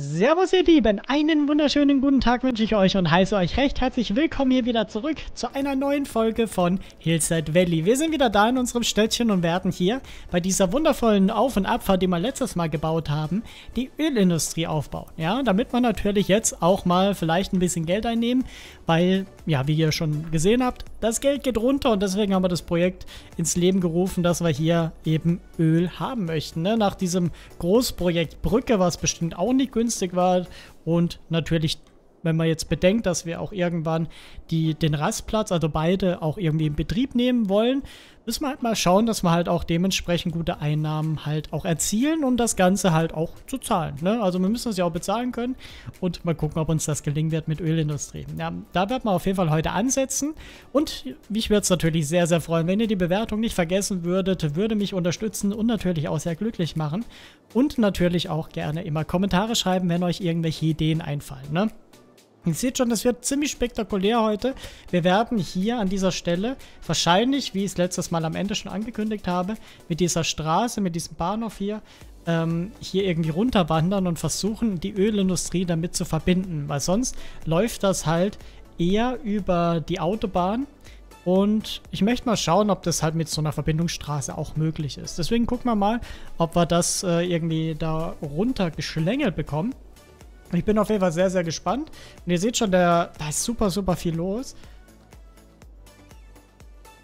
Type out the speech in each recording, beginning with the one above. Servus ihr Lieben, einen wunderschönen guten Tag wünsche ich euch und heiße euch recht herzlich willkommen hier wieder zurück zu einer neuen Folge von Hillside Valley. Wir sind wieder da in unserem Städtchen und werden hier bei dieser wundervollen Auf- und Abfahrt, die wir letztes Mal gebaut haben, die Ölindustrie aufbauen. Ja, damit wir natürlich jetzt auch mal vielleicht ein bisschen Geld einnehmen, weil, ja, wie ihr schon gesehen habt, das Geld geht runter und deswegen haben wir das Projekt ins Leben gerufen, dass wir hier eben Öl haben möchten, ne? Nach diesem Großprojekt Brücke, was bestimmt auch nicht günstig war und natürlich, wenn man jetzt bedenkt, dass wir auch irgendwann den Rastplatz, also beide auch irgendwie in Betrieb nehmen wollen, müssen wir halt mal schauen, dass wir halt auch dementsprechend gute Einnahmen halt auch erzielen, um das Ganze halt auch zu zahlen, ne? Also wir müssen das ja auch bezahlen können und mal gucken, ob uns das gelingen wird mit Ölindustrie. Ja, da wird man auf jeden Fall heute ansetzen und mich würde es natürlich sehr, sehr freuen, wenn ihr die Bewertung nicht vergessen würdet, würde mich unterstützen und natürlich auch sehr glücklich machen und natürlich auch gerne immer Kommentare schreiben, wenn euch irgendwelche Ideen einfallen, ne? Ihr seht schon, das wird ziemlich spektakulär heute. Wir werden hier an dieser Stelle wahrscheinlich, wie ich es letztes Mal am Ende schon angekündigt habe, mit dieser Straße, mit diesem Bahnhof hier, hier irgendwie runterwandern und versuchen, die Ölindustrie damit zu verbinden. Weil sonst läuft das halt eher über die Autobahn. Und ich möchte mal schauen, ob das halt mit so einer Verbindungsstraße auch möglich ist. Deswegen gucken wir mal, ob wir das irgendwie da runter geschlängelt bekommen. Ich bin auf jeden Fall sehr, sehr gespannt. Und ihr seht schon, da ist super, super viel los.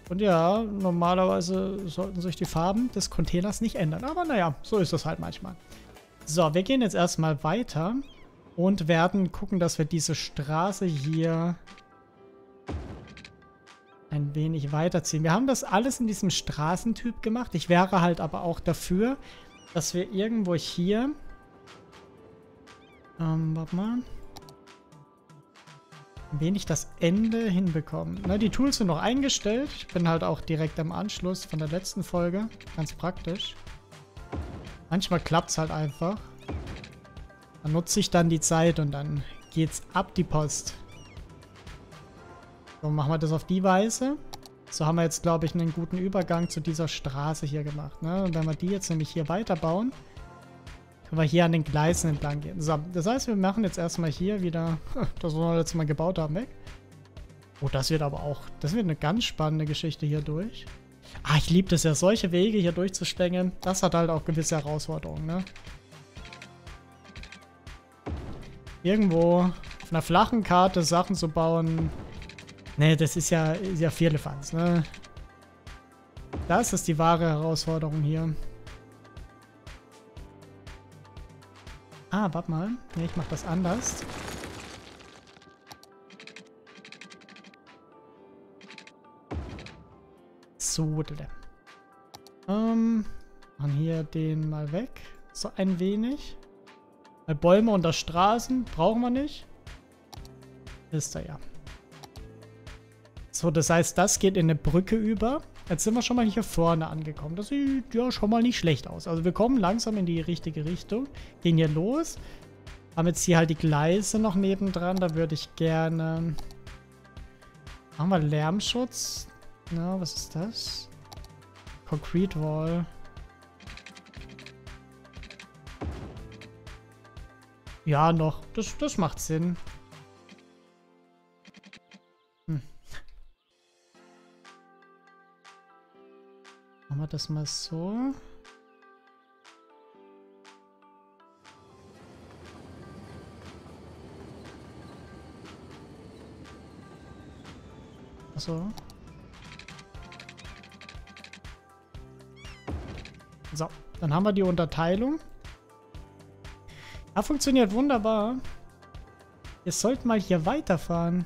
Und ja, normalerweise sollten sich die Farben des Containers nicht ändern. Aber naja, so ist das halt manchmal. So, wir gehen jetzt erstmal weiter und werden gucken, dass wir diese Straße hier ein wenig weiterziehen. Wir haben das alles in diesem Straßentyp gemacht. Ich wäre halt aber auch dafür, dass wir irgendwo hier... warte mal. Ein wenig das Ende hinbekommen. Na, die Tools sind noch eingestellt. Ich bin halt auch direkt am Anschluss von der letzten Folge. Ganz praktisch. Manchmal klappt es halt einfach. Dann nutze ich dann die Zeit und dann geht's ab die Post. So, machen wir das auf die Weise. So haben wir jetzt, glaube ich, einen guten Übergang zu dieser Straße hier gemacht, ne? Und wenn wir die jetzt nämlich hier weiterbauen... Können wir hier an den Gleisen entlang gehen. So, das heißt, wir machen jetzt erstmal hier wieder das, was wir letztes Mal gebaut haben, weg. Oh, das wird aber auch, das wird eine ganz spannende Geschichte hier durch. Ah, ich liebe das ja, solche Wege hier durchzustängeln. Das hat halt auch gewisse Herausforderungen, ne? Irgendwo auf einer flachen Karte Sachen zu bauen. Ne, das ist ja Firlefanz, ne? Das ist die wahre Herausforderung hier. Ah, warte mal. Ne, ich mach das anders. So, machen hier den mal weg. So ein wenig. Weil Bäume unter Straßen brauchen wir nicht. Ist er ja. So, das heißt, das geht in eine Brücke über. Jetzt sind wir schon mal hier vorne angekommen. Das sieht ja schon mal nicht schlecht aus. Also wir kommen langsam in die richtige Richtung. Gehen hier los. Haben jetzt hier halt die Gleise noch nebendran. Da würde ich gerne... Machen wir Lärmschutz. Na, was ist das? Concrete Wall. Ja, noch. Das macht Sinn. Machen wir das mal so. Achso. So, dann haben wir die Unterteilung. Ja, funktioniert wunderbar. Ihr sollt mal hier weiterfahren.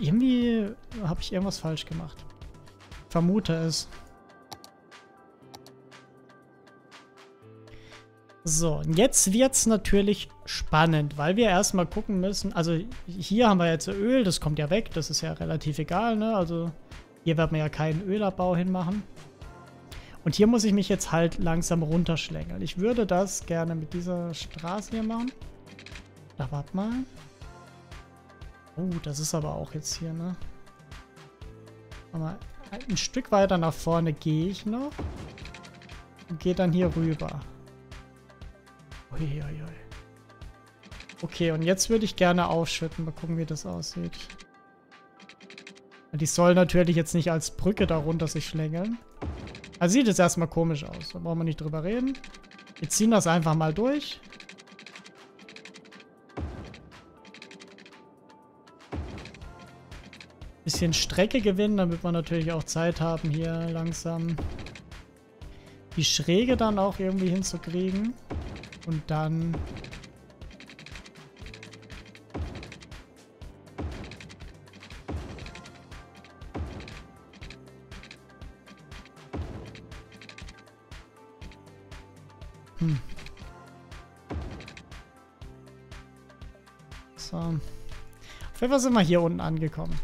Irgendwie habe ich irgendwas falsch gemacht. Ich vermute es. So, und jetzt wird es natürlich spannend, weil wir erstmal gucken müssen, also hier haben wir jetzt Öl, das kommt ja weg, das ist ja relativ egal, ne? Also hier werden wir ja keinen Ölabbau hinmachen. Und hier muss ich mich jetzt halt langsam runterschlängeln. Ich würde das gerne mit dieser Straße hier machen. Da warte mal. Oh, das ist aber auch jetzt hier, ne? Aber ein Stück weiter nach vorne gehe ich noch und gehe dann hier rüber. Uiuiui. Okay, und jetzt würde ich gerne aufschütten. Mal gucken, wie das aussieht. Die soll natürlich jetzt nicht als Brücke darunter sich schlängeln. Also sieht es erstmal komisch aus. Da brauchen wir nicht drüber reden. Wir ziehen das einfach mal durch. Bisschen Strecke gewinnen, damit wir natürlich auch Zeit haben, hier langsam die Schräge dann auch irgendwie hinzukriegen. Und dann... So. Auf jeden Fall sind wir hier unten angekommen.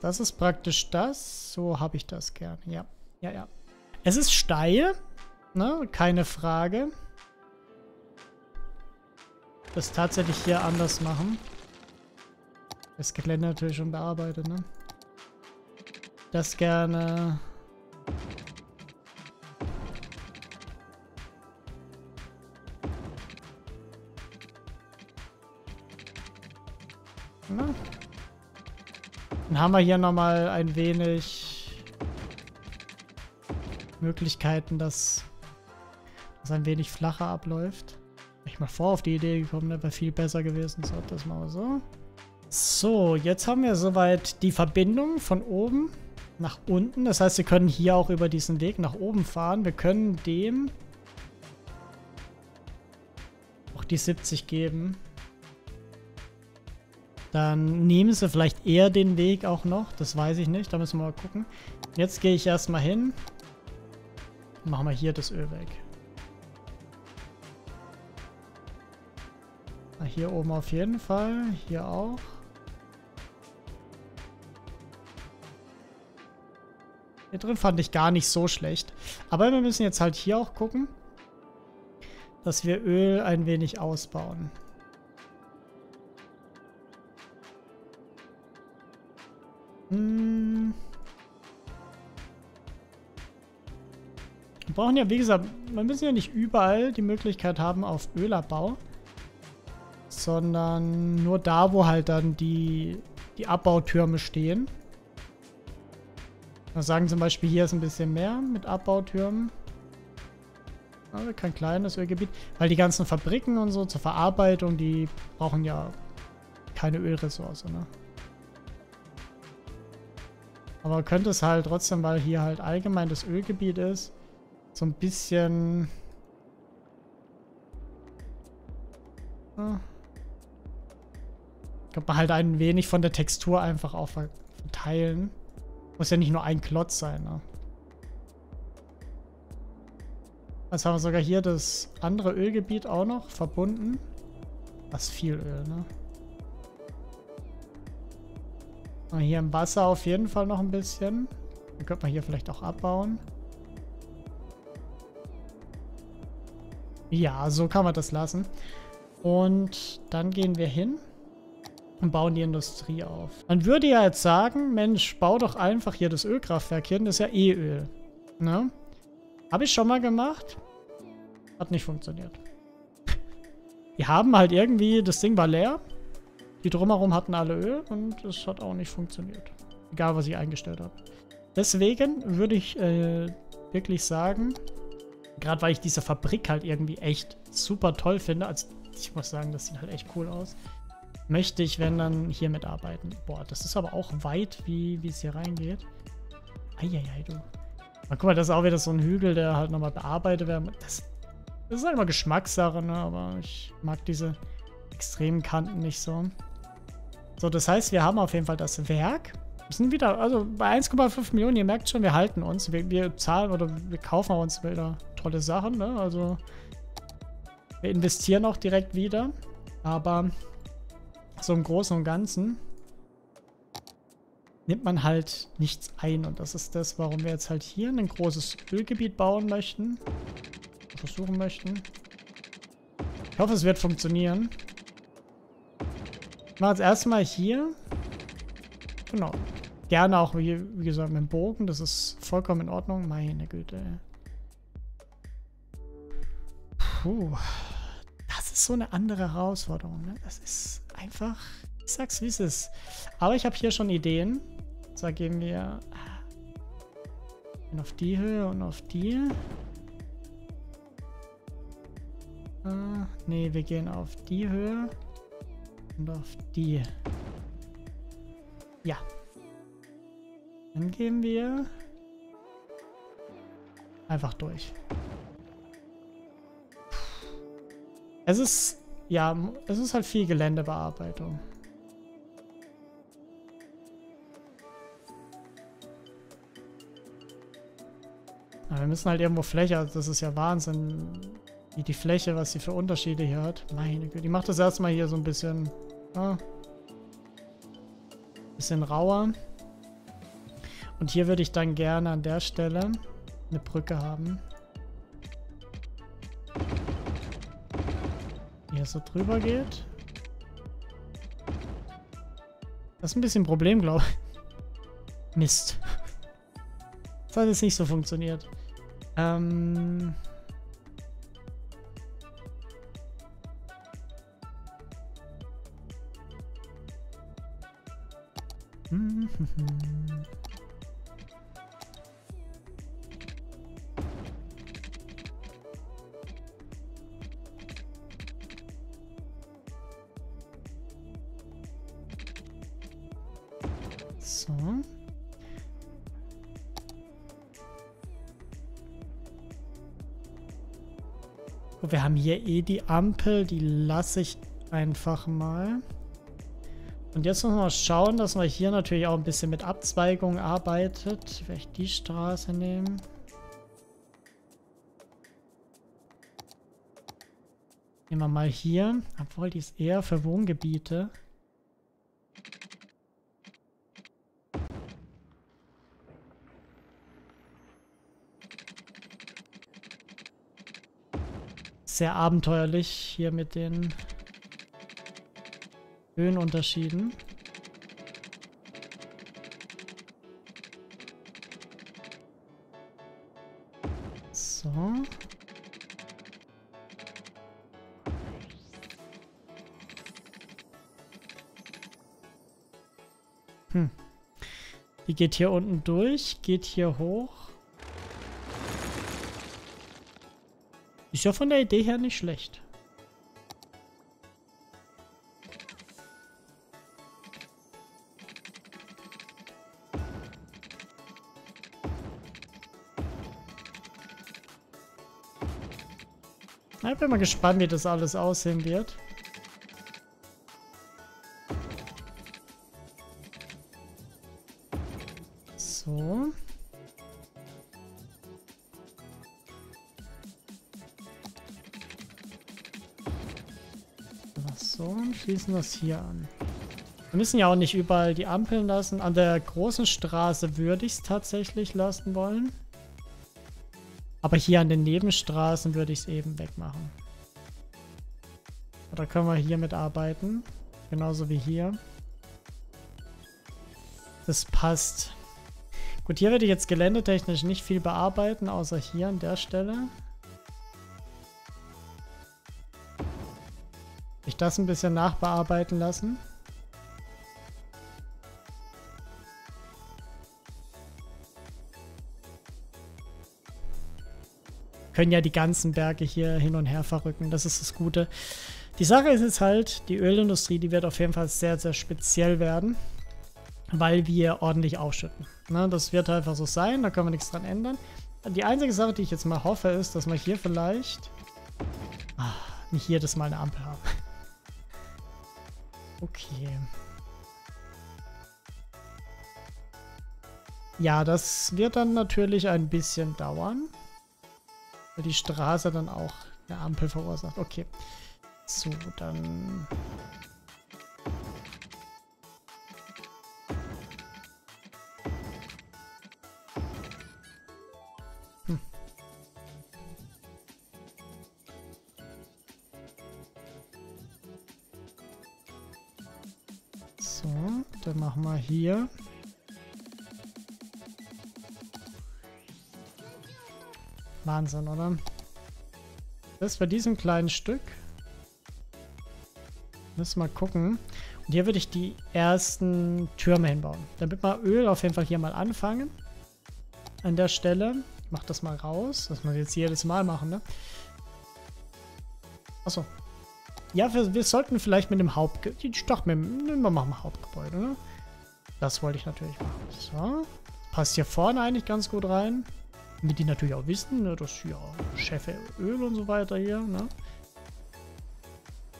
Das ist praktisch das. So habe ich das gern. Ja, ja, ja. Es ist steil, ne? Keine Frage. Das tatsächlich hier anders machen. Das Gelände natürlich schon bearbeitet, ne? Das gerne... Dann haben wir hier nochmal ein wenig Möglichkeiten, dass es ein wenig flacher abläuft. Bin ich mal auf die Idee gekommen, ne? Wäre viel besser gewesen. So, das machen wir so. So, jetzt haben wir soweit die Verbindung von oben nach unten. Das heißt, wir können hier auch über diesen Weg nach oben fahren. Wir können dem auch die 70 geben. Dann nehmen sie vielleicht eher den Weg auch noch. Das weiß ich nicht. Da müssen wir mal gucken. Jetzt gehe ich erstmal hin. Machen wir hier das Öl weg. Hier oben auf jeden Fall. Hier auch. Hier drin fand ich gar nicht so schlecht. Aber wir müssen jetzt halt hier auch gucken, dass wir Öl ein wenig ausbauen. Wir brauchen ja, wie gesagt, wir müssen ja nicht überall die Möglichkeit haben auf Ölabbau, sondern nur da, wo halt dann die Abbautürme stehen. Wir sagen zum Beispiel, hier ist ein bisschen mehr mit Abbautürmen. Aber kein kleines Ölgebiet, weil die ganzen Fabriken und so zur Verarbeitung, die brauchen ja keine Ölressource, ne? Aber man könnte es halt trotzdem, weil hier halt allgemein das Ölgebiet ist, so ein bisschen... Könnte man halt ein wenig von der Textur einfach auch verteilen. Muss ja nicht nur ein Klotz sein, ne? Jetzt haben wir sogar hier das andere Ölgebiet auch noch verbunden. Das ist viel Öl, ne? Hier im Wasser auf jeden Fall noch ein bisschen. Dann könnte man hier vielleicht auch abbauen. Ja, so kann man das lassen. Und dann gehen wir hin und bauen die Industrie auf. Man würde ja jetzt sagen, Mensch, bau doch einfach hier das Ölkraftwerk hin. Das ist ja eh Öl. Ne? Habe ich schon mal gemacht. Hat nicht funktioniert. Die haben halt irgendwie, das Ding war leer. Die drumherum hatten alle Öl und es hat auch nicht funktioniert. Egal, was ich eingestellt habe. Deswegen würde ich wirklich sagen, gerade weil ich diese Fabrik halt irgendwie echt super toll finde, also ich muss sagen, das sieht halt echt cool aus, möchte ich, wenn dann, hier mitarbeiten. Boah, das ist aber auch weit, wie es hier reingeht. Eieiei, du. Mal guck mal, das ist auch wieder so ein Hügel, der halt nochmal bearbeitet werden. Das ist halt immer Geschmackssache, ne? Aber ich mag diese extremen Kanten nicht so. So, das heißt, wir haben auf jeden Fall das Werk. Wir sind wieder, also bei 1,5 Millionen, ihr merkt schon, wir halten uns. Wir zahlen oder wir kaufen uns wieder tolle Sachen, ne? Also wir investieren auch direkt wieder. Aber so im Großen und Ganzen nimmt man halt nichts ein. Und das ist das, warum wir jetzt halt hier ein großes Ölgebiet bauen möchten. Versuchen möchten. Ich hoffe, es wird funktionieren. Ich mache jetzt erstmal hier. Genau. Gerne auch, wie gesagt, mit dem Bogen. Das ist vollkommen in Ordnung. Meine Güte. Puh. Das ist ist so eine andere Herausforderung. Ne? Das ist einfach, ich sag's wie es ist. Aber ich habe hier schon Ideen. So, gehen wir auf die Höhe und auf die. Ne, wir gehen auf die Höhe und auf die. Ja. Dann gehen wir einfach durch. Es ist, ja, es ist halt viel Geländebearbeitung. Aber wir müssen halt irgendwo Fläche, also das ist ja Wahnsinn, wie die Fläche, was sie für Unterschiede hier hat. Meine Güte, die macht das erstmal hier so ein bisschen, ja, bisschen rauer. Und hier würde ich dann gerne an der Stelle eine Brücke haben. Die hier so drüber geht. Das ist ein bisschen ein Problem, glaube ich. Mist. Das hat jetzt nicht so funktioniert. So. Oh, wir haben hier eh die Ampel, die lasse ich einfach mal. Und jetzt müssen wir mal schauen, dass man hier natürlich auch ein bisschen mit Abzweigung arbeitet. Vielleicht die Straße nehmen. Nehmen wir mal hier, obwohl die ist eher für Wohngebiete. Sehr abenteuerlich hier mit den Höhenunterschieden. So. Die geht hier unten durch, geht hier hoch. Ist ja von der Idee her nicht schlecht. Ich bin mal gespannt, wie das alles aussehen wird. So. So, und schließen das hier an. Wir müssen ja auch nicht überall die Ampeln lassen. An der großen Straße würde ich es tatsächlich lassen wollen. Aber hier an den Nebenstraßen würde ich es eben wegmachen. Da können wir hier mitarbeiten. Genauso wie hier. Das passt. Gut, hier werde ich jetzt geländetechnisch nicht viel bearbeiten, außer hier an der Stelle. Ich das ein bisschen nachbearbeiten lassen. Können ja die ganzen Berge hier hin und her verrücken, das ist das Gute. Die Sache ist jetzt halt, die Ölindustrie, die wird auf jeden Fall sehr, sehr speziell werden, weil wir ordentlich ausschütten. Ne, das wird einfach so sein, da können wir nichts dran ändern. Die einzige Sache, die ich jetzt mal hoffe, ist, dass wir hier vielleicht nicht jedes Mal eine Ampel haben. Okay. Ja, das wird dann natürlich ein bisschen dauern. Weil die Straße dann auch eine Ampel verursacht. Okay. So, dann... So, dann machen wir hier. Wahnsinn, oder? Das bei diesem kleinen Stück Müssen wir mal gucken. Und hier würde ich die ersten Türme hinbauen. Damit wir Öl auf jeden Fall hier mal anfangen. An der Stelle. Ich mach das mal raus. Das muss ich jetzt jedes Mal machen, ne? Achso. Ja, wir sollten vielleicht mit dem Hauptgebäude... Doch, wir machen mal Hauptgebäude, ne? Das wollte ich natürlich machen. So. Passt hier vorne eigentlich ganz gut rein. Damit die natürlich auch wissen, ne? Das hier Scheffe Öl und so weiter hier, ne?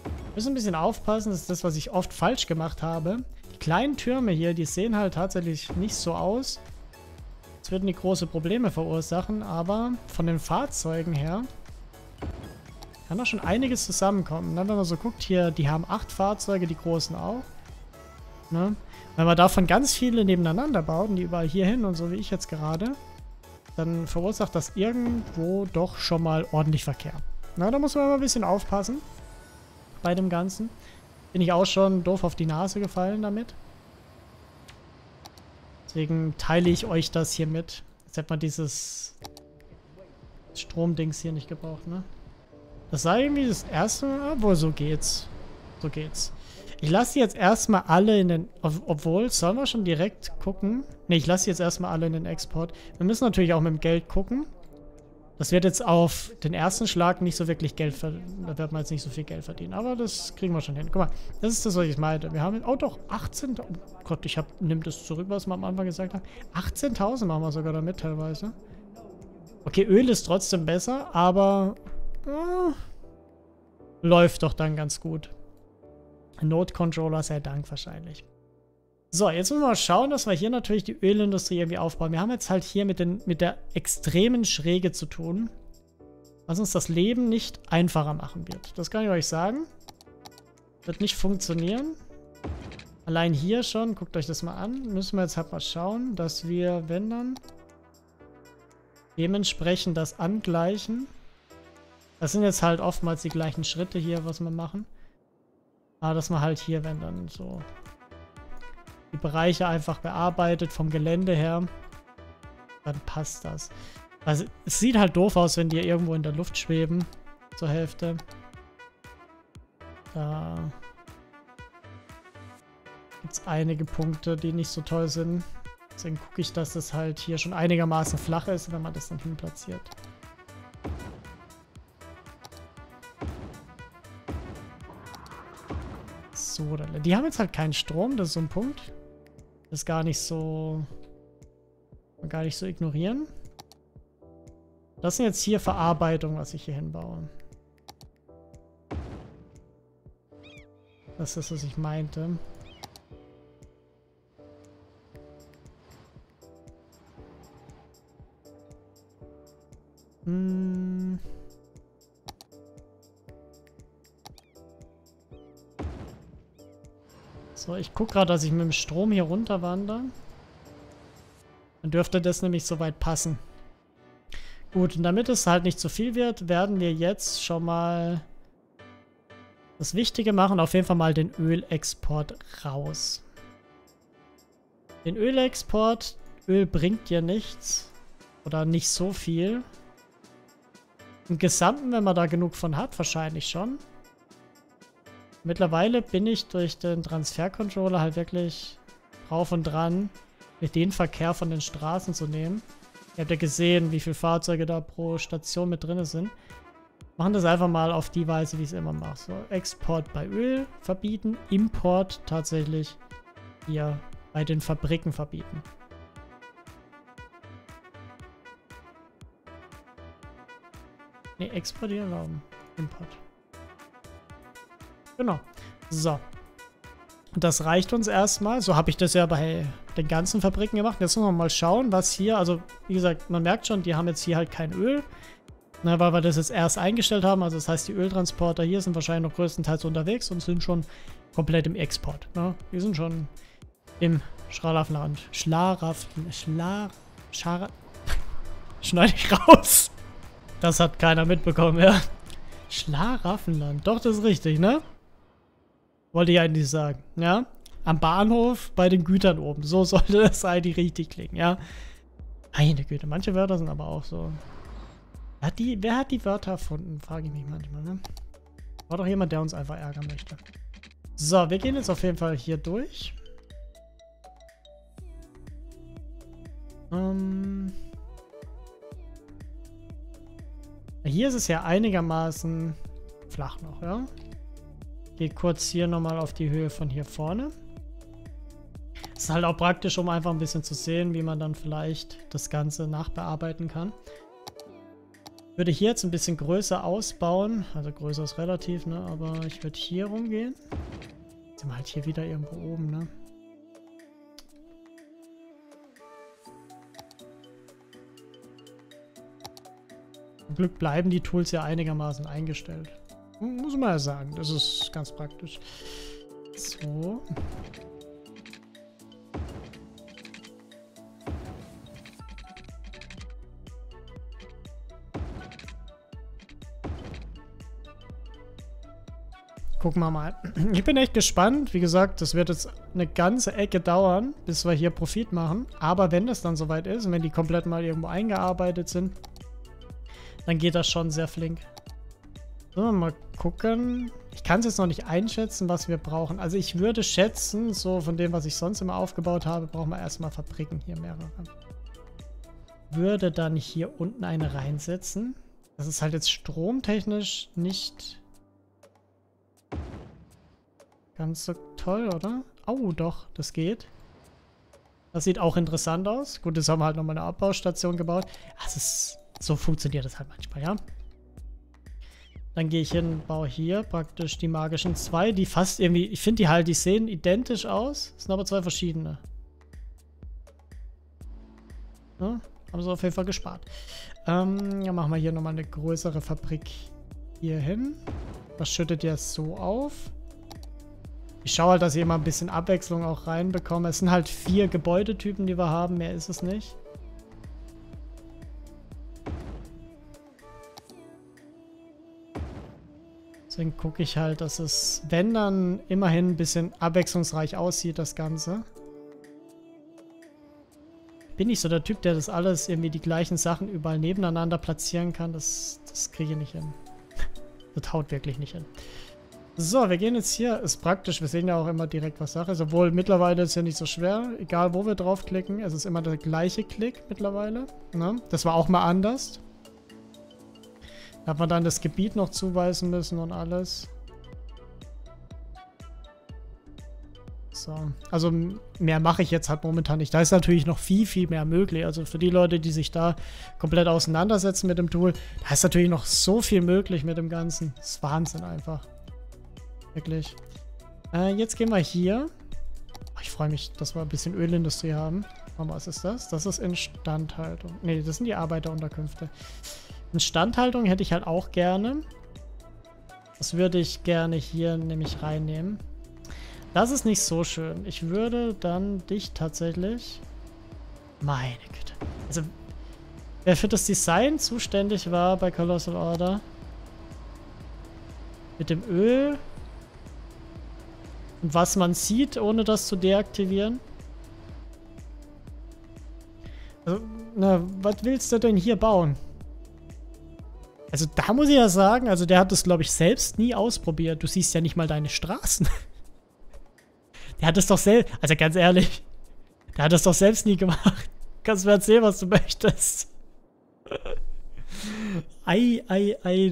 Wir müssen ein bisschen aufpassen, das ist das, was ich oft falsch gemacht habe. Die kleinen Türme hier, die sehen halt tatsächlich nicht so aus. Das würden die große Probleme verursachen, aber von den Fahrzeugen her kann da schon einiges zusammenkommen. Wenn man so guckt, hier, die haben 8 Fahrzeuge, die großen auch. Ne? Wenn man davon ganz viele nebeneinander baut, die überall hier hin und so wie ich jetzt gerade, dann verursacht das irgendwo doch schon mal ordentlich Verkehr. Na, da muss man immer ein bisschen aufpassen bei dem Ganzen. Bin ich auch schon doof auf die Nase gefallen damit. Deswegen teile ich euch das hier mit. Jetzt hätte man dieses Stromdings hier nicht gebraucht, ne? Das sei irgendwie das erste Mal, obwohl so geht's. So geht's. Ich lasse die jetzt erstmal alle in den... Obwohl, sollen wir schon direkt gucken? Ne, ich lasse die jetzt erstmal alle in den Export. Wir müssen natürlich auch mit dem Geld gucken. Das wird jetzt auf den ersten Schlag nicht so wirklich Geld verdienen. Da wird man jetzt nicht so viel Geld verdienen. Aber das kriegen wir schon hin. Guck mal, das ist das, was ich meinte. Wir haben... Oh doch, 18... Oh Gott, ich nehme das zurück, was wir am Anfang gesagt haben. 18.000 machen wir sogar damit teilweise. Okay, Öl ist trotzdem besser, aber... läuft doch dann ganz gut. Node-Controller sei Dank wahrscheinlich. So, jetzt müssen wir mal schauen, dass wir hier natürlich die Ölindustrie irgendwie aufbauen. Wir haben jetzt halt hier mit der extremen Schräge zu tun, was uns das Leben nicht einfacher machen wird. Das kann ich euch sagen. Wird nicht funktionieren. Allein hier schon, guckt euch das mal an, müssen wir jetzt halt mal schauen, dass wir, wenn dann, dementsprechend das angleichen. Das sind jetzt halt oftmals die gleichen Schritte hier, was wir machen. Aber dass man halt hier, wenn dann so... die Bereiche einfach bearbeitet vom Gelände her, dann passt das. Also, es sieht halt doof aus, wenn die irgendwo in der Luft schweben, zur Hälfte. Da gibt es einige Punkte, die nicht so toll sind. Deswegen gucke ich, dass das halt hier schon einigermaßen flach ist, wenn man das dann hin platziert. So, die haben jetzt halt keinen Strom, das ist so ein Punkt. Das gar nicht so ignorieren. Das sind jetzt hier Verarbeitungen, was ich hier hinbaue. Das ist, was ich meinte. So, ich gucke gerade, dass ich mit dem Strom hier runter wandere. Dann dürfte das nämlich soweit passen. Gut, und damit es halt nicht zu viel wird, werden wir jetzt schon mal das Wichtige machen. Auf jeden Fall mal den Ölexport raus. Den Ölexport, Öl bringt dir nichts. Oder nicht so viel. Im Gesamten, wenn man da genug von hat, wahrscheinlich schon. Mittlerweile bin ich durch den Transfer-Controller halt wirklich drauf und dran, mit den Verkehr von den Straßen zu nehmen. Ihr habt ja gesehen, wie viele Fahrzeuge da pro Station mit drin sind. Machen das einfach mal auf die Weise, wie ich es immer mache. So, Export bei Öl verbieten, Import tatsächlich hier bei den Fabriken verbieten. Ne, exportieren erlauben. Import. Genau. So. Das reicht uns erstmal. So habe ich das ja bei den ganzen Fabriken gemacht. Jetzt müssen wir mal schauen, was hier... Also, wie gesagt, man merkt schon, die haben jetzt hier halt kein Öl. Na, weil wir das jetzt erst eingestellt haben. Also, das heißt, die Öltransporter hier sind wahrscheinlich noch größtenteils unterwegs und sind schon komplett im Export. Ne? Die sind schon im Schlaraffenland. Schneide ich raus. Das hat keiner mitbekommen, ja. Schlaraffenland. Doch, das ist richtig, ne? Wollte ich eigentlich sagen, ja? Am Bahnhof, bei den Gütern oben. So sollte das eigentlich richtig klingen, ja? Meine Güte, manche Wörter sind aber auch so. Wer hat die Wörter erfunden, frage ich mich manchmal, ne? War doch jemand, der uns einfach ärgern möchte. So, wir gehen jetzt auf jeden Fall hier durch. Hier ist es ja einigermaßen flach noch, ja? Geh kurz hier nochmal auf die Höhe von hier vorne. Das ist halt auch praktisch, um einfach ein bisschen zu sehen, wie man dann vielleicht das Ganze nachbearbeiten kann. Ich würde hier jetzt ein bisschen größer ausbauen. Also größer ist relativ, ne? Aber ich würde hier rumgehen. Jetzt sind wir halt hier wieder irgendwo oben, ne? Zum Glück bleiben die Tools ja einigermaßen eingestellt. Muss man ja sagen, das ist ganz praktisch. So. Gucken wir mal. Ich bin echt gespannt. Wie gesagt, das wird jetzt eine ganze Ecke dauern, bis wir hier Profit machen. Aber wenn das dann soweit ist und wenn die komplett mal irgendwo eingearbeitet sind, dann geht das schon sehr flink. So, mal gucken. Ich kann es jetzt noch nicht einschätzen, was wir brauchen. Also ich würde schätzen, so von dem, was ich sonst immer aufgebaut habe, brauchen wir erstmal Fabriken hier mehrere. Würde dann hier unten eine reinsetzen. Das ist halt jetzt stromtechnisch nicht ganz so toll, oder? Oh, doch, das geht. Das sieht auch interessant aus. Gut, jetzt haben wir halt nochmal eine Abbaustation gebaut. Also, so funktioniert das halt manchmal, ja? Dann gehe ich hin, baue hier praktisch die magischen zwei, die fast irgendwie, ich finde die halt, die sehen identisch aus, sind aber zwei verschiedene. Ja, haben sie auf jeden Fall gespart. Dann machen wir hier nochmal eine größere Fabrik hier hin. Das schüttet ja so auf. Ich schaue halt, dass ich immer ein bisschen Abwechslung auch reinbekomme. Es sind halt 4 Gebäudetypen, die wir haben. Mehr ist es nicht. Deswegen gucke ich halt, dass es, wenn dann, immerhin ein bisschen abwechslungsreich aussieht, das Ganze. Bin ich so der Typ, der das alles irgendwie die gleichen Sachen überall nebeneinander platzieren kann. Das kriege ich nicht hin. Das haut wirklich nicht hin. So, wir gehen jetzt hier, ist praktisch, wir sehen ja auch immer direkt, was Sache ist, obwohl mittlerweile ist ja nicht so schwer, egal wo wir draufklicken, es ist immer der gleiche Klick mittlerweile, ne? Das war auch mal anders. Da hat man dann das Gebiet noch zuweisen müssen und alles. So, also mehr mache ich jetzt halt momentan nicht, da ist natürlich noch viel, viel mehr möglich, also für die Leute, die sich da komplett auseinandersetzen mit dem Tool, da ist natürlich noch so viel möglich mit dem Ganzen, das ist Wahnsinn einfach. Wirklich. Jetzt gehen wir hier. Ich freue mich, dass wir ein bisschen Ölindustrie haben. Was ist das? Das ist Instandhaltung. Ne, das sind die Arbeiterunterkünfte. Instandhaltung hätte ich halt auch gerne. Das würde ich gerne hier nämlich reinnehmen. Das ist nicht so schön. Ich würde dann dich tatsächlich... Meine Güte. Also, wer für das Design zuständig war bei Colossal Order? Mit dem Öl... Und was man sieht, ohne das zu deaktivieren. Also, na, was willst du denn hier bauen? Also da muss ich ja sagen, also der hat das, glaube ich, selbst nie ausprobiert. Du siehst ja nicht mal deine Straßen. Der hat das doch selbst, also ganz ehrlich, der hat das doch selbst nie gemacht. Du kannst mir erzählen, was du möchtest. Ei,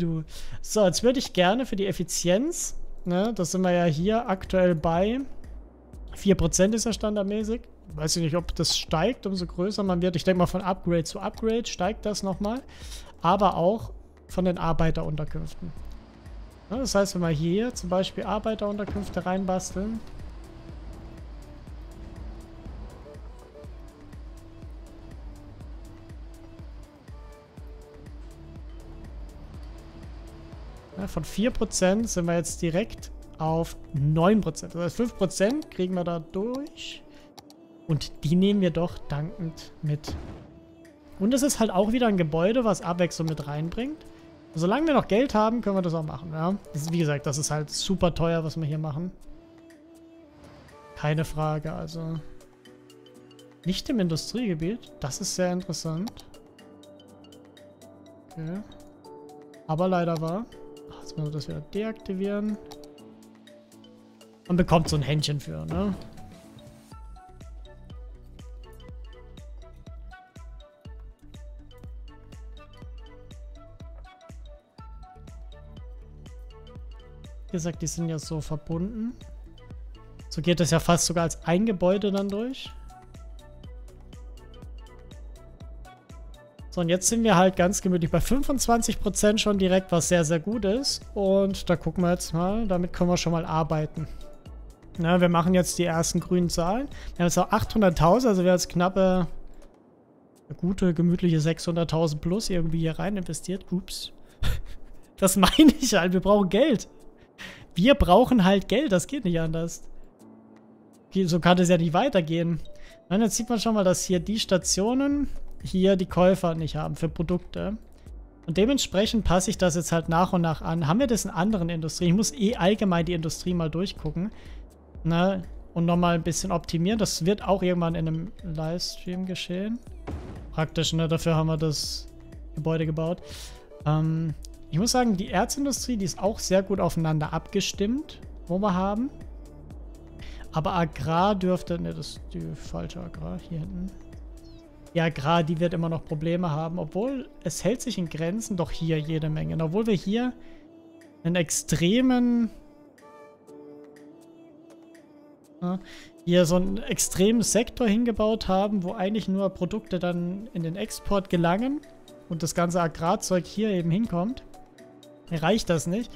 du. So, jetzt würde ich gerne für die Effizienz... Ne, das sind wir ja hier aktuell bei 4% ist ja standardmäßig. Weiß ich nicht, ob das steigt, umso größer man wird. Ich denke mal, von Upgrade zu Upgrade steigt das nochmal. Aber auch von den Arbeiterunterkünften. Ne, das heißt, wenn wir hier zum Beispiel Arbeiterunterkünfte reinbasteln. Von 4% sind wir jetzt direkt auf 9%. Das heißt, 5% kriegen wir da durch. Und die nehmen wir doch dankend mit. Und es ist halt auch wieder ein Gebäude, was Abwechslung mit reinbringt. Und solange wir noch Geld haben, können wir das auch machen. Ja? Das ist, wie gesagt, das ist halt super teuer, was wir hier machen. Keine Frage, also. Nicht im Industriegebiet. Das ist sehr interessant. Okay. Aber leider war... Jetzt müssen wir das wieder deaktivieren. Man bekommt so ein Händchen für, ne? Wie gesagt, die sind ja so verbunden. So geht das ja fast sogar als ein Gebäude dann durch. So, und jetzt sind wir halt ganz gemütlich bei 25% schon direkt, was sehr, sehr gut ist. Und da gucken wir jetzt mal, damit können wir schon mal arbeiten. Na, wir machen jetzt die ersten grünen Zahlen. Wir haben jetzt auch 800.000, also wir haben jetzt knappe, gute, gemütliche 600.000 plus irgendwie hier rein investiert. Ups. Das meine ich halt, wir brauchen Geld. Wir brauchen halt Geld, das geht nicht anders. So kann es ja nicht weitergehen. Nein, jetzt sieht man schon mal, dass hier die Stationen hier die Käufer nicht haben für Produkte. Und dementsprechend passe ich das jetzt halt nach und nach an. Haben wir das in anderen Industrien? Ich muss eh allgemein die Industrie mal durchgucken. Ne? Und nochmal ein bisschen optimieren. Das wird auch irgendwann in einem Livestream geschehen. Praktisch, ne? Dafür haben wir das Gebäude gebaut. Ich muss sagen, die Erzindustrie, die ist auch sehr gut aufeinander abgestimmt, wo wir haben. Aber Agrar dürfte... Ne, das ist die falsche Agrar hier hinten. Die Agrar, die wird immer noch Probleme haben, obwohl es hält sich in Grenzen doch hier jede Menge. Und obwohl wir hier einen extremen... hier so einen extremen Sektor hingebaut haben, wo eigentlich nur Produkte dann in den Export gelangen und das ganze Agrarzeug hier eben hinkommt. Reicht das nicht.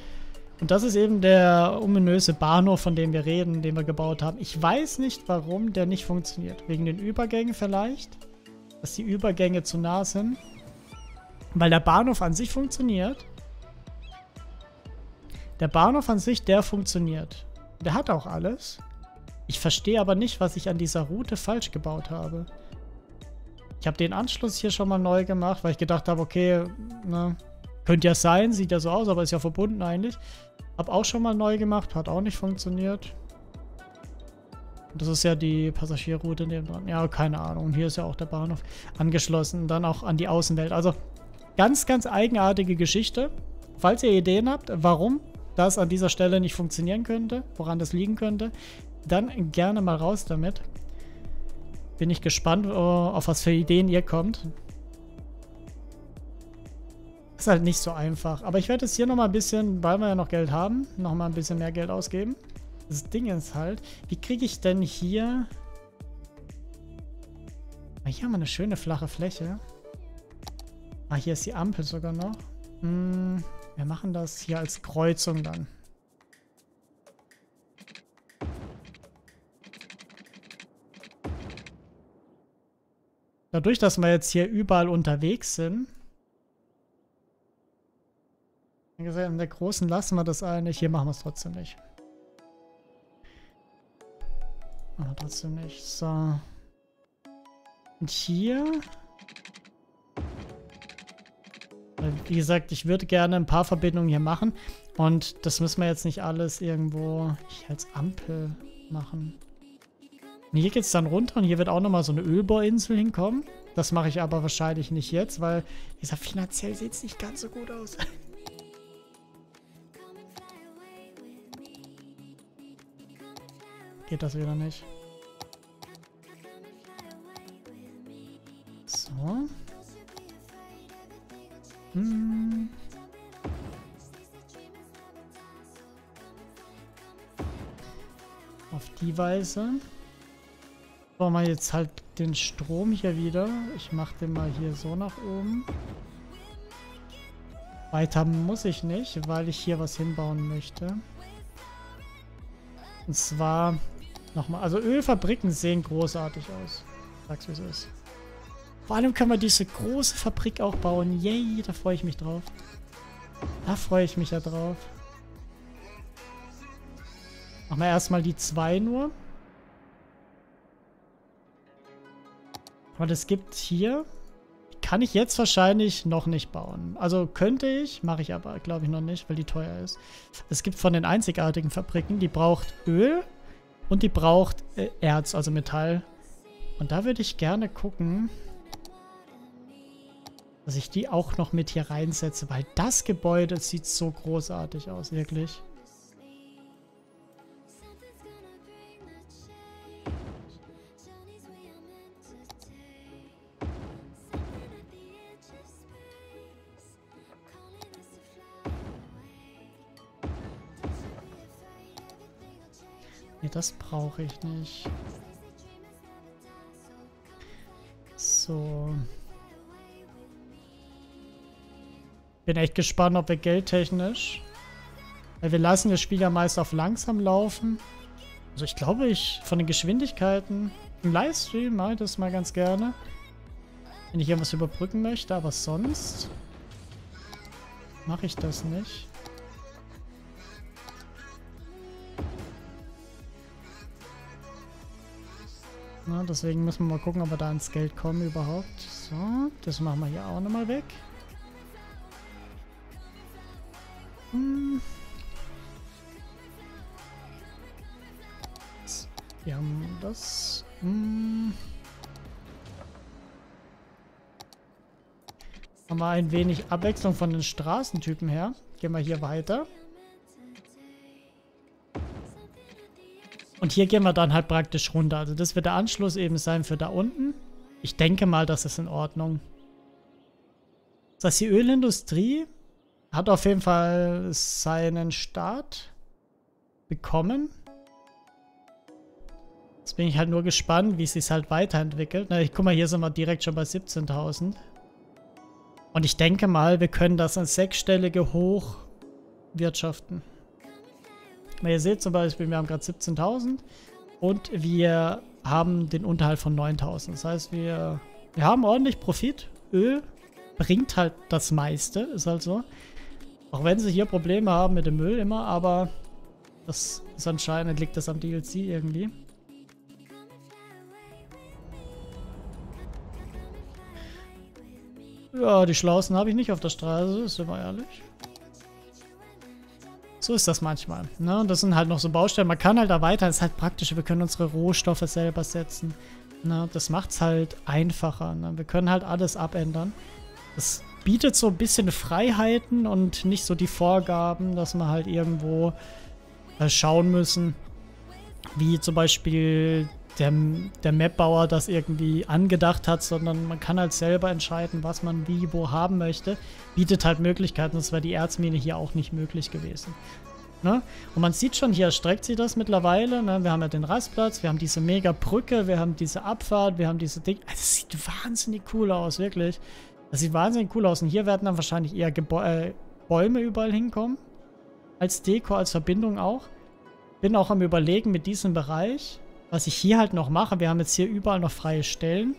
Und das ist eben der ominöse Bahnhof, von dem wir reden, den wir gebaut haben. Ich weiß nicht, warum der nicht funktioniert. Wegen den Übergängen vielleicht. Dass die Übergänge zu nah sind. Weil der Bahnhof an sich funktioniert. Der Bahnhof an sich, der funktioniert. Der hat auch alles. Ich verstehe aber nicht, was ich an dieser Route falsch gebaut habe. Ich habe den Anschluss hier schon mal neu gemacht, weil ich gedacht habe, okay, ne, könnte ja sein, sieht ja so aus, aber ist ja verbunden eigentlich. Habe auch schon mal neu gemacht, hat auch nicht funktioniert. Das ist ja die Passagierroute nebenan. Ja, keine Ahnung. Hier ist ja auch der Bahnhof angeschlossen. Dann auch an die Außenwelt. Also ganz, ganz eigenartige Geschichte. Falls ihr Ideen habt, warum das an dieser Stelle nicht funktionieren könnte, woran das liegen könnte, dann gerne mal raus damit. Bin ich gespannt, auf was für Ideen ihr kommt. Ist halt nicht so einfach. Aber ich werde es hier nochmal ein bisschen, weil wir ja noch Geld haben, nochmal ein bisschen mehr Geld ausgeben. Das Ding ist halt, wie kriege ich denn hier... Ah, hier haben wir eine schöne flache Fläche. Ah, hier ist die Ampel sogar noch. Hm, wir machen das hier als Kreuzung dann. Dadurch, dass wir jetzt hier überall unterwegs sind, in der großen lassen wir das eigentlich, hier machen wir es trotzdem nicht. Aber trotzdem nicht, so. Und hier... Wie gesagt, ich würde gerne ein paar Verbindungen hier machen. Und das müssen wir jetzt nicht alles irgendwo hier als Ampel machen. Und hier geht es dann runter und hier wird auch nochmal so eine Ölbohrinsel hinkommen. Das mache ich aber wahrscheinlich nicht jetzt, weil, wie gesagt, finanziell sieht es nicht ganz so gut aus. Geht das wieder nicht. So. Hm. Auf die Weise. Machen wir jetzt halt den Strom hier wieder. Ich mache den mal hier so nach oben. Weiter muss ich nicht, weil ich hier was hinbauen möchte. Und zwar nochmal, also Ölfabriken sehen großartig aus. Sag's wie es ist. Vor allem können wir diese große Fabrik auch bauen. Yay, da freue ich mich drauf. Da freue ich mich ja drauf. Machen wir erstmal die 2 nur. Und es gibt hier, kann ich jetzt wahrscheinlich noch nicht bauen. Also könnte ich, mache ich aber glaube ich noch nicht, weil die teuer ist. Es gibt von den einzigartigen Fabriken, die braucht Öl und die braucht Erz, also Metall. Und da würde ich gerne gucken, dass ich die auch noch mit hier reinsetze, weil das Gebäude sieht so großartig aus, wirklich. Nee, das brauche ich nicht. So. Bin echt gespannt, ob wir geldtechnisch... Weil wir lassen das Spiel ja meist auf langsam laufen. Also ich glaube, von den Geschwindigkeiten im Livestream mache ich das mal ganz gerne. Wenn ich irgendwas überbrücken möchte, aber sonst mache ich das nicht. Na, deswegen müssen wir mal gucken, ob wir da ans Geld kommen überhaupt. So, das machen wir hier auch nochmal weg. Wir haben das. Haben wir ein wenig Abwechslung von den Straßentypen her. Gehen wir hier weiter. Und hier gehen wir dann halt praktisch runter. Also das wird der Anschluss eben sein für da unten. Ich denke mal, das ist in Ordnung. Das heißt, die Ölindustrie hat auf jeden Fall seinen Start bekommen. Jetzt bin ich halt nur gespannt, wie es sich halt weiterentwickelt. Na, ich guck mal, hier sind wir direkt schon bei 17.000. Und ich denke mal, wir können das als sechsstellige hoch wirtschaften. Weil ihr seht zum Beispiel, wir haben gerade 17.000 und wir haben den Unterhalt von 9.000. Das heißt, wir haben ordentlich Profit. Öl bringt halt das meiste, ist halt so. Auch wenn sie hier Probleme haben mit dem Müll immer, aber das ist anscheinend, liegt das am DLC irgendwie. Ja, die Schlausten habe ich nicht auf der Straße, sind wir ehrlich. So ist das manchmal. Ne? Und das sind halt noch so Baustellen. Man kann halt erweitern, das ist halt praktisch. Wir können unsere Rohstoffe selber setzen. Ne? Das macht es halt einfacher. Ne? Wir können halt alles abändern. Das bietet so ein bisschen Freiheiten und nicht so die Vorgaben, dass wir halt irgendwo schauen müssen, wie zum Beispiel... Der Mapbauer das irgendwie angedacht hat, sondern man kann halt selber entscheiden, was man wie, wo haben möchte. Bietet halt Möglichkeiten, das wäre die Erzmine hier auch nicht möglich gewesen. Ne? Und man sieht schon, hier erstreckt sich das mittlerweile. Ne? Wir haben ja den Rastplatz, wir haben diese mega Brücke, wir haben diese Abfahrt, wir haben diese Dinge. Also, das sieht wahnsinnig cool aus, wirklich. Das sieht wahnsinnig cool aus. Und hier werden dann wahrscheinlich eher Bäume überall hinkommen. Als Deko, als Verbindung auch. Bin auch am Überlegen mit diesem Bereich. Was ich hier halt noch mache, wir haben jetzt hier überall noch freie Stellen.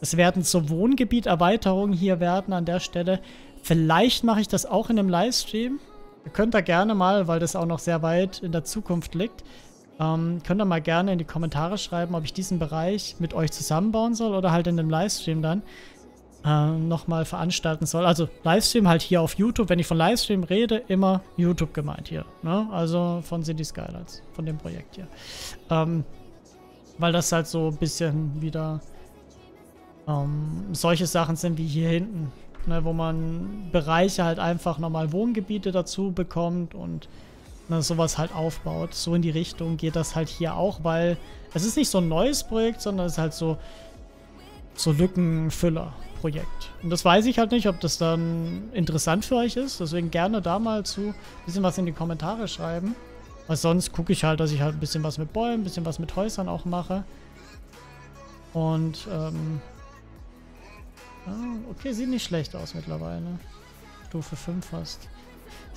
Es werden so Wohngebieterweiterungen hier werden an der Stelle. Vielleicht mache ich das auch in einem Livestream. Ihr könnt da gerne mal, weil das auch noch sehr weit in der Zukunft liegt, könnt ihr mal gerne in die Kommentare schreiben, ob ich diesen Bereich mit euch zusammenbauen soll oder halt in einem Livestream dann nochmal veranstalten soll. Also Livestream halt hier auf YouTube. Wenn ich von Livestream rede, immer YouTube gemeint hier. Ne? Also von Cities Skylines, von dem Projekt hier. Weil das halt so ein bisschen wieder solche Sachen sind wie hier hinten, ne, wo man Bereiche halt einfach nochmal Wohngebiete dazu bekommt und ne, sowas halt aufbaut. So in die Richtung geht das halt hier auch, weil es ist nicht so ein neues Projekt, sondern es ist halt so Lückenfüller-Projekt. Und das weiß ich halt nicht, ob das dann interessant für euch ist, deswegen gerne da mal zu ein bisschen was in die Kommentare schreiben. Weil sonst gucke ich halt, dass ich halt ein bisschen was mit Bäumen, ein bisschen was mit Häusern auch mache. Und, okay, sieht nicht schlecht aus mittlerweile. Ne? Stufe 5 fast.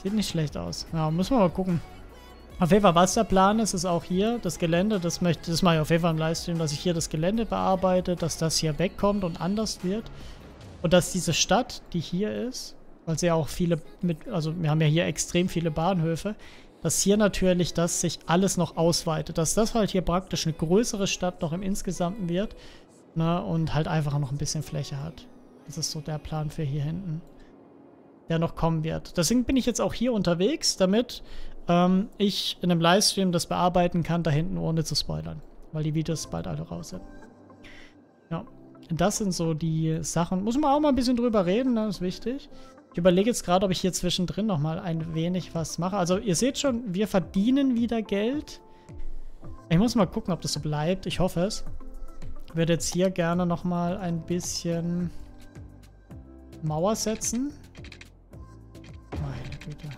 Sieht nicht schlecht aus. Ja, müssen wir mal gucken. Auf jeden Fall, was der Plan ist, ist auch hier das Gelände. Das mache ich auf jeden Fall im Livestream, dass ich hier das Gelände bearbeite, dass das hier wegkommt und anders wird. Und dass diese Stadt, die hier ist, weil sie ja auch viele mit, also wir haben ja hier extrem viele Bahnhöfe, dass hier natürlich, dass sich alles noch ausweitet. Dass das halt hier praktisch eine größere Stadt noch im Insgesamten wird. Ne, und halt einfach noch ein bisschen Fläche hat. Das ist so der Plan für hier hinten, der noch kommen wird. Deswegen bin ich jetzt auch hier unterwegs, damit ich in einem Livestream das bearbeiten kann, da hinten, ohne zu spoilern. Weil die Videos bald alle raus sind. Ja, das sind so die Sachen. Muss man auch mal ein bisschen drüber reden, ne? Das ist wichtig. Ich überlege jetzt gerade, ob ich hier zwischendrin nochmal ein wenig was mache. Also ihr seht schon, wir verdienen wieder Geld. Ich muss mal gucken, ob das so bleibt. Ich hoffe es. Ich würde jetzt hier gerne nochmal ein bisschen Mauer setzen. Meine Güte.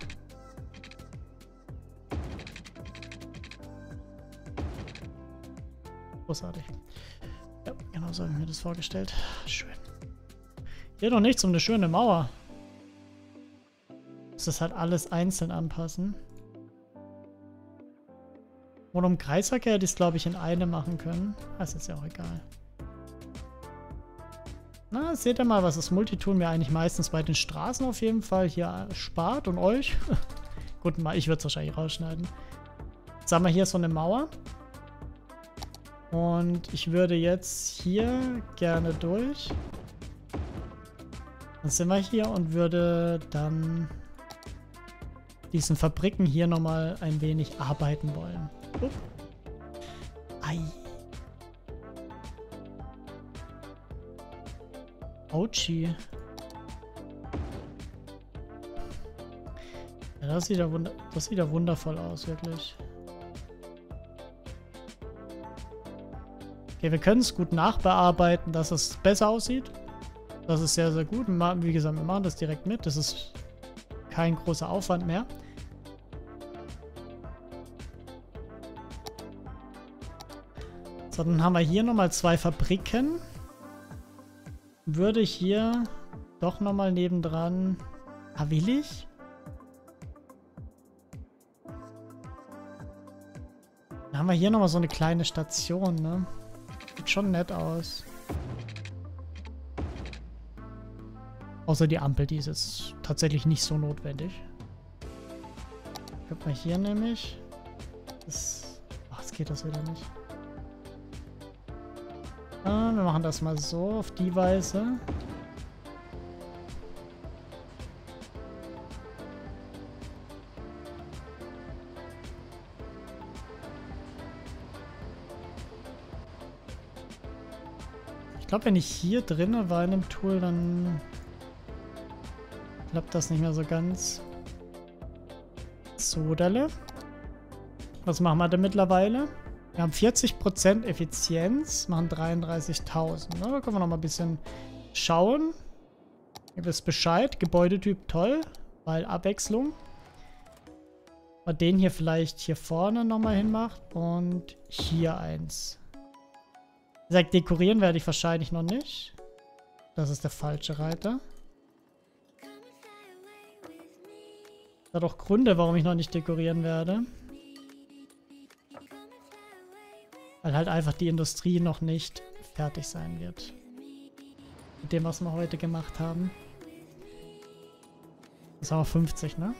Großartig. Ja, genau so habe ich mir das vorgestellt. Schön. Hier noch nichts um eine schöne Mauer. Muss das halt alles einzeln anpassen. Und um Kreisverkehr hätte ich es, glaube ich, in einem machen können. Das ist ja auch egal. Na, seht ihr mal, was das Multitool mir eigentlich meistens bei den Straßen auf jeden Fall hier spart und euch. Gut, mal, ich würde es wahrscheinlich rausschneiden. Jetzt haben wir hier so eine Mauer. Und ich würde jetzt hier gerne durch. Dann sind wir hier und würde dann diesen Fabriken hier nochmal ein wenig arbeiten wollen. Upp. Ei. Autschi. Ja, das sieht ja wundervoll aus, wirklich. Okay, wir können es gut nachbearbeiten, dass es besser aussieht. Das ist sehr, sehr gut. Wie gesagt, wir machen das direkt mit. Das ist kein großer Aufwand mehr. So, dann haben wir hier nochmal zwei Fabriken. Würde ich hier doch nochmal nebendran... Ah, will ich? Dann haben wir hier nochmal so eine kleine Station, ne? Sieht schon nett aus. Außer die Ampel, die ist jetzt tatsächlich nicht so notwendig. Guck mal hier nämlich. Das... Ach, jetzt geht das wieder nicht. Ah, wir machen das mal so, auf die Weise. Ich glaube, wenn ich hier drin war in dem Tool, dann klappt das nicht mehr so ganz. So, Delle. Was machen wir denn mittlerweile? Wir haben 40% Effizienz, machen 33.000. Ne? Da können wir noch mal ein bisschen schauen. Ihr wisst Bescheid. Gebäudetyp toll, weil Abwechslung. Mal den hier vielleicht hier vorne nochmal hinmacht und hier eins. Wie gesagt, dekorieren werde ich wahrscheinlich noch nicht. Das ist der falsche Reiter. Das hat auch Gründe, warum ich noch nicht dekorieren werde. Weil halt einfach die Industrie noch nicht fertig sein wird. Mit dem, was wir heute gemacht haben. Das haben wir 50, ne?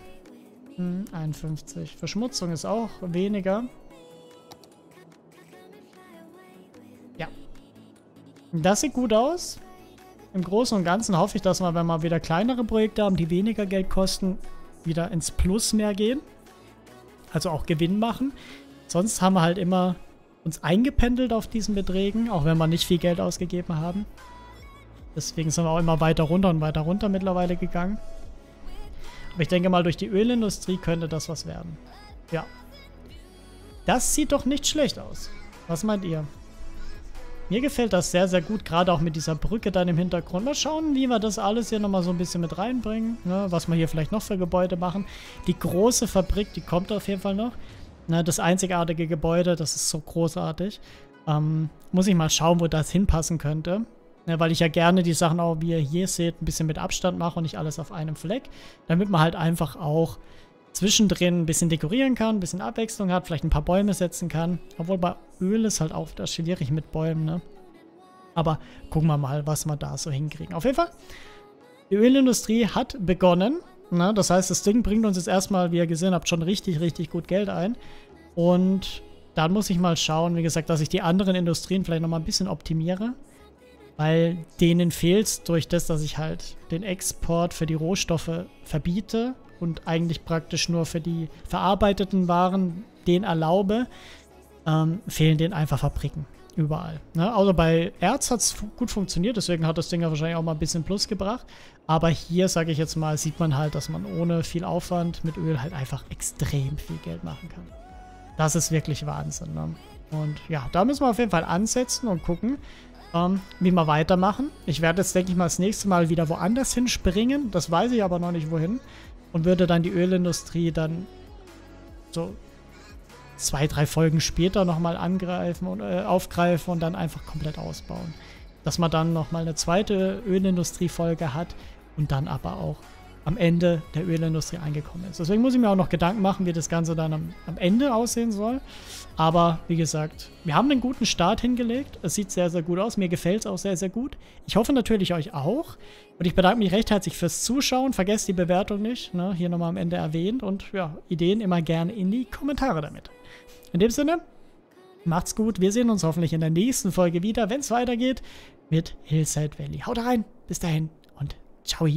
51. Verschmutzung ist auch weniger. Ja. Das sieht gut aus. Im Großen und Ganzen hoffe ich, dass wir, wenn wir wieder kleinere Projekte haben, die weniger Geld kosten, wieder ins Plus mehr gehen. Also auch Gewinn machen. Sonst haben wir halt immer... uns eingependelt auf diesen Beträgen, auch wenn wir nicht viel Geld ausgegeben haben. Deswegen sind wir auch immer weiter runter und weiter runter mittlerweile gegangen. Aber ich denke mal, durch die Ölindustrie könnte das was werden. Ja. Das sieht doch nicht schlecht aus. Was meint ihr? Mir gefällt das sehr, sehr gut, gerade auch mit dieser Brücke dann im Hintergrund. Mal schauen, wie wir das alles hier nochmal so ein bisschen mit reinbringen, ne? Was wir hier vielleicht noch für Gebäude machen. Die große Fabrik, die kommt auf jeden Fall noch. Das einzigartige Gebäude, das ist so großartig. Muss ich mal schauen, wo das hinpassen könnte. Ja, weil ich ja gerne die Sachen auch, wie ihr hier seht, ein bisschen mit Abstand mache und nicht alles auf einem Fleck. Damit man halt einfach auch zwischendrin ein bisschen dekorieren kann, ein bisschen Abwechslung hat, vielleicht ein paar Bäume setzen kann. Obwohl bei Öl ist halt auch das schwierig mit Bäumen, ne? Aber gucken wir mal, was wir da so hinkriegen. Auf jeden Fall, die Ölindustrie hat begonnen. Na, das heißt, das Ding bringt uns jetzt erstmal, wie ihr gesehen habt, schon richtig, richtig gut Geld ein. Und dann muss ich mal schauen, wie gesagt, dass ich die anderen Industrien vielleicht nochmal ein bisschen optimiere. Weil denen fehlt es durch das, dass ich halt den Export für die Rohstoffe verbiete und eigentlich praktisch nur für die verarbeiteten Waren den erlaube, fehlen denen einfach Fabriken. Überall. Ne? Also bei Erz hat es gut funktioniert, deswegen hat das Ding ja wahrscheinlich auch mal ein bisschen Plus gebracht. Aber hier, sage ich jetzt mal, sieht man halt, dass man ohne viel Aufwand mit Öl halt einfach extrem viel Geld machen kann. Das ist wirklich Wahnsinn. Ne? Und ja, da müssen wir auf jeden Fall ansetzen und gucken, wie wir weitermachen. Ich werde jetzt, denke ich mal, das nächste Mal wieder woanders hinspringen. Das weiß ich aber noch nicht wohin. Und würde dann die Ölindustrie dann so... 2, 3 Folgen später nochmal angreifen und aufgreifen und dann einfach komplett ausbauen. Dass man dann nochmal eine zweite Ölindustriefolge hat und dann aber auch am Ende der Ölindustrie angekommen ist. Deswegen muss ich mir auch noch Gedanken machen, wie das Ganze dann am Ende aussehen soll. Aber wie gesagt, wir haben einen guten Start hingelegt. Es sieht sehr, sehr gut aus. Mir gefällt es auch sehr, sehr gut. Ich hoffe natürlich euch auch. Und ich bedanke mich recht herzlich fürs Zuschauen. Vergesst die Bewertung nicht. Ne? Hier nochmal am Ende erwähnt. Und ja, Ideen immer gerne in die Kommentare damit. In dem Sinne, macht's gut. Wir sehen uns hoffentlich in der nächsten Folge wieder, wenn es weitergeht mit Hillside Valley. Haut rein. Bis dahin und ciao.